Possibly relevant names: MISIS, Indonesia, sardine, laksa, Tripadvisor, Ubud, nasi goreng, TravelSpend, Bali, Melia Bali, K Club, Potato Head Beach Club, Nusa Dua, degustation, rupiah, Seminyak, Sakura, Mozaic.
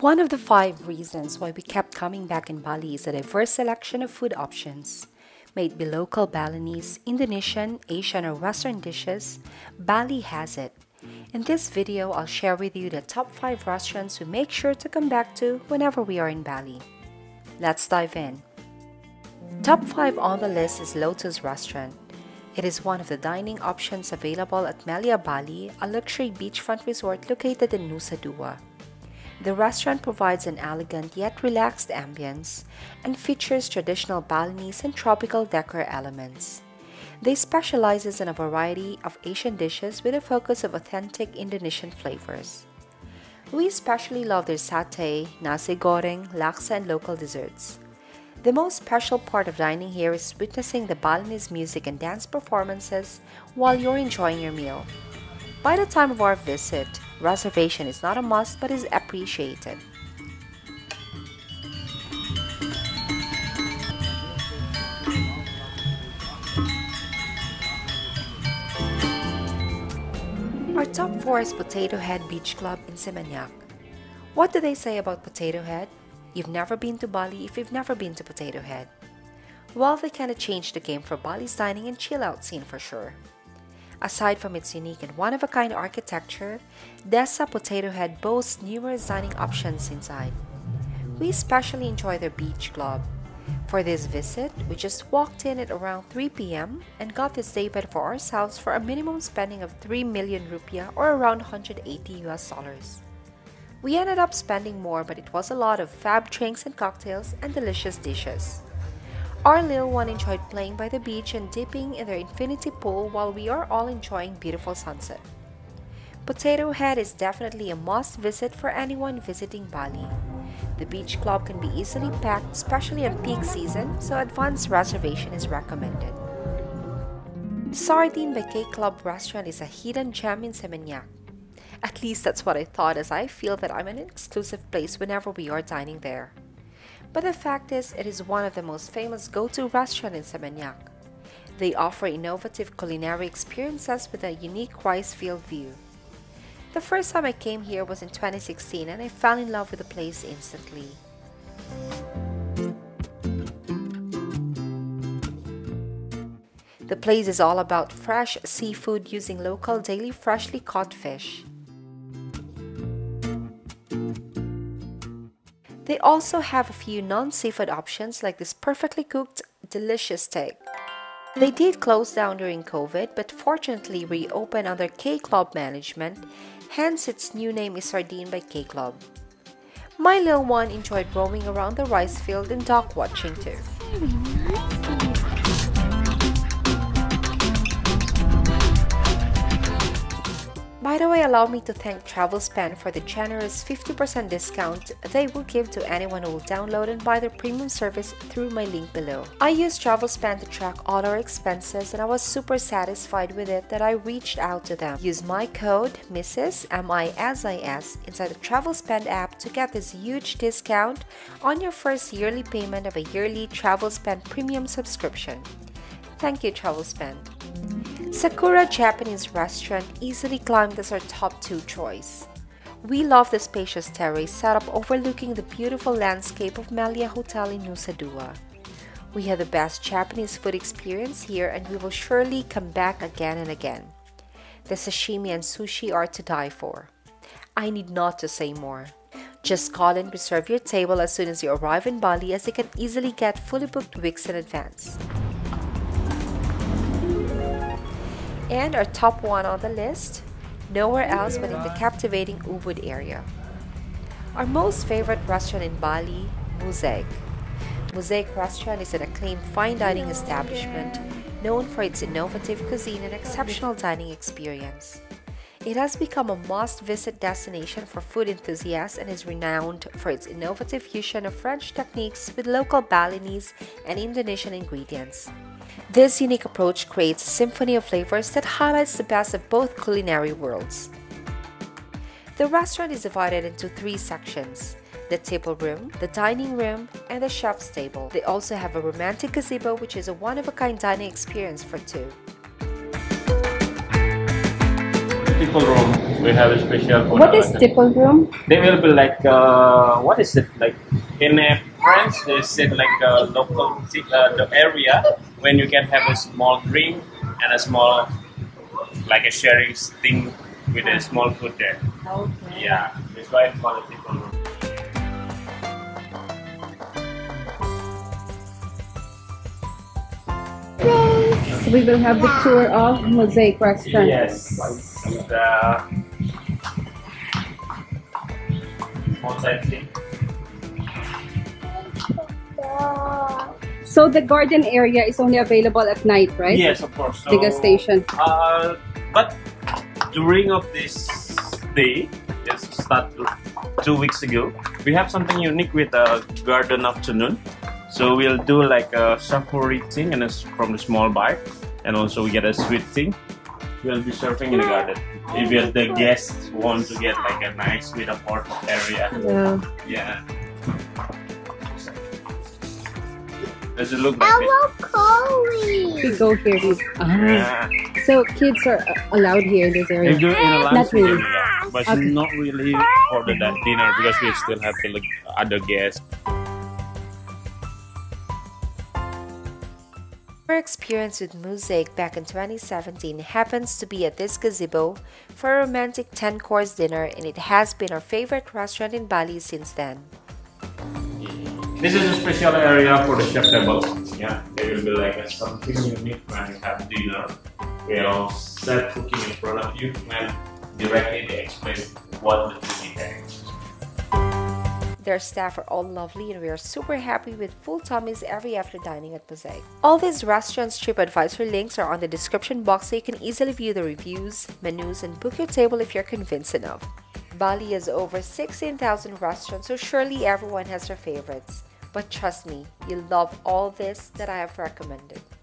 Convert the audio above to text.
One of the 5 reasons why we kept coming back in Bali is a diverse selection of food options. May it be local Balinese, Indonesian, Asian or Western dishes, Bali has it. In this video, I'll share with you the top 5 restaurants we make sure to come back to whenever we are in Bali. Let's dive in. Top 5 on the list is Lotus Restaurant. It is one of the dining options available at Melia Bali, a luxury beachfront resort located in Nusa Dua. The restaurant provides an elegant yet relaxed ambience and features traditional Balinese and tropical decor elements. They specialize in a variety of Asian dishes with a focus of authentic Indonesian flavors. We especially love their satay, nasi goreng, laksa, and local desserts. The most special part of dining here is witnessing the Balinese music and dance performances while you're enjoying your meal. By the time of our visit, reservation is not a must but is appreciated. Our top 4 is Potato Head Beach Club in Seminyak. What do they say about Potato Head? You've never been to Bali if you've never been to Potato Head. Well, they kinda changed the game for Bali's dining and chill out scene for sure. Aside from its unique and one-of-a-kind architecture, Desa Potato Head boasts numerous dining options inside. We especially enjoy their beach club. For this visit, we just walked in at around 3 p.m. and got this daybed for ourselves for a minimum spending of 3 million rupiah or around $180. We ended up spending more, but it was a lot of fab drinks and cocktails and delicious dishes. Our little one enjoyed playing by the beach and dipping in their infinity pool while we are all enjoying beautiful sunset. Potato Head is definitely a must visit for anyone visiting Bali. The beach club can be easily packed, especially on peak season, so advanced reservation is recommended. Sardine Bay K Club Restaurant is a hidden gem in Seminyak. At least that's what I thought, as I feel that I'm in an exclusive place whenever we are dining there. But the fact is, it is one of the most famous go-to restaurants in Seminyak. They offer innovative culinary experiences with a unique rice field view. The first time I came here was in 2016 and I fell in love with the place instantly. The place is all about fresh seafood using local daily freshly caught fish. They also have a few non-seafood options like this perfectly cooked, delicious steak. They did close down during COVID but fortunately reopened under K Club management, hence its new name is Sardine by K Club. My little one enjoyed roaming around the rice field and dog watching too. By the way, allow me to thank TravelSpend for the generous 50% discount they will give to anyone who will download and buy their premium service through my link below. I used TravelSpend to track all our expenses and I was super satisfied with it that I reached out to them. Use my code MISIS, M-I-S-I-S, inside the TravelSpend app to get this huge discount on your first yearly payment of a yearly TravelSpend premium subscription. Thank you, TravelSpend. Sakura Japanese Restaurant easily climbed as our top 2 choice. We love the spacious terrace set up overlooking the beautiful landscape of Melia Hotel in Nusa Dua. We had the best Japanese food experience here and we will surely come back again and again. The sashimi and sushi are to die for. I need not to say more. Just call and reserve your table as soon as you arrive in Bali as you can easily get fully booked weeks in advance. And our top 1 on the list, nowhere else but in the captivating Ubud area. Our most favorite restaurant in Bali, Mozaic. Mozaic restaurant is an acclaimed fine dining establishment known for its innovative cuisine and exceptional dining experience. It has become a must-visit destination for food enthusiasts and is renowned for its innovative fusion of French techniques with local Balinese and Indonesian ingredients. This unique approach creates a symphony of flavors that highlights the best of both culinary worlds. The restaurant is divided into 3 sections: the table room, the dining room, and the chef's table. They also have a romantic gazebo, which is a one-of-a-kind dining experience for 2. people room. We have a special. What is tipple room? They will be like what is it like? In France, they said like a local the area when you can have a small drink and a small like a sharing thing with a small food there. Okay. Yeah, that's why it's called a tipple room. We will have the tour of Mozaic restaurant. Yes, and Mozaic. So the garden area is only available at night, right? Yes, of course. So, degustation. But during of this day, yes, start 2 weeks ago, we have something unique with a garden afternoon. So we'll do like a savory thing and it's from the small bite, and also we get a sweet thing. We'll be serving in the garden. If the guests want to get like a nice with a port area. Yeah. Does it look like it? We go here. Yeah. So kids are allowed here in this area. If you're in a lunch area, but okay. Not really order that dinner because we still have to look at other guests. Our experience with Mozaic back in 2017 happens to be at this gazebo for a romantic 10-course dinner, and it has been our favorite restaurant in Bali since then. This is a special area for the chef tables. Yeah, there will be like something unique when you have dinner. We'll set cooking in front of you and directly they explain what the cooking is. Their staff are all lovely and we are super happy with full tummies every after dining at Mozaic. All these restaurants' TripAdvisor links are on the description box so you can easily view the reviews, menus and book your table if you're convinced enough. Bali has over 16,000 restaurants, so surely everyone has their favorites. But trust me, you'll love all this that I have recommended.